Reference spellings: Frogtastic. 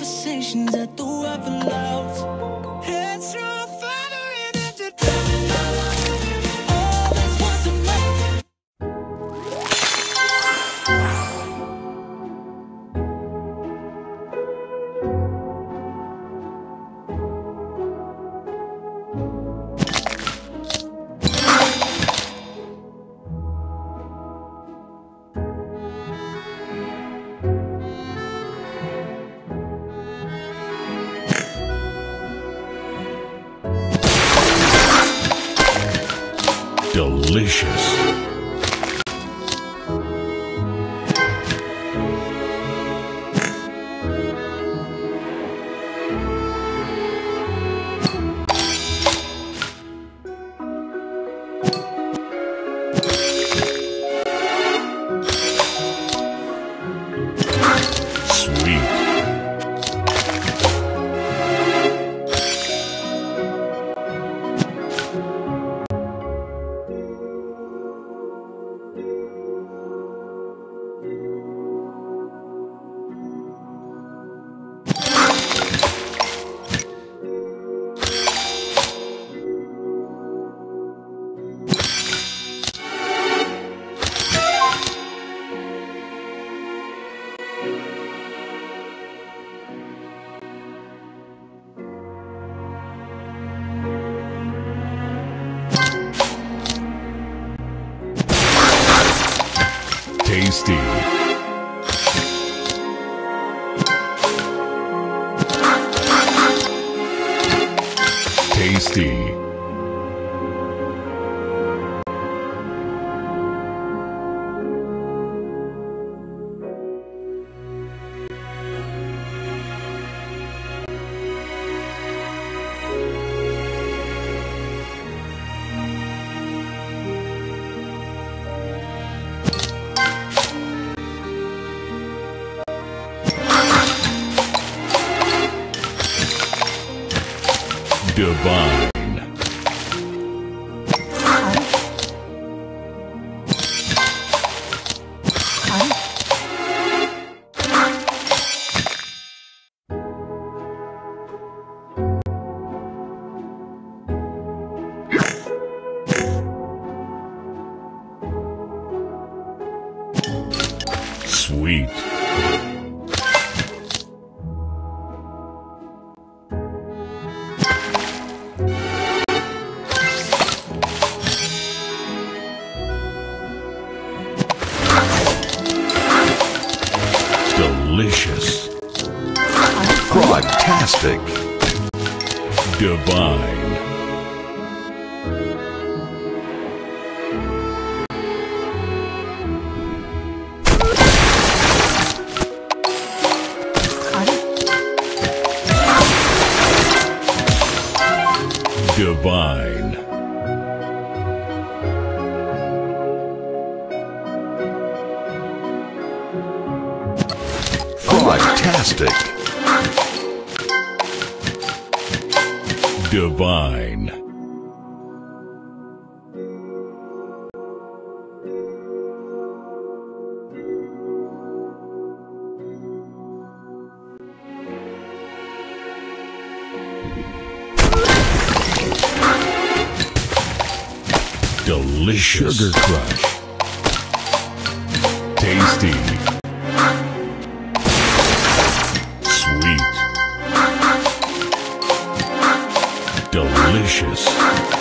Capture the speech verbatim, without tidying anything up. conversations at the weather loud. Heads through fire and into time. All this was a delicious. Tasty. Tasty. Divine. Sweet. Delicious. Frogtastic. Divine. Divine. Frogtastic. Divine. Delicious. Sugar Crush. Tasty. Delicious.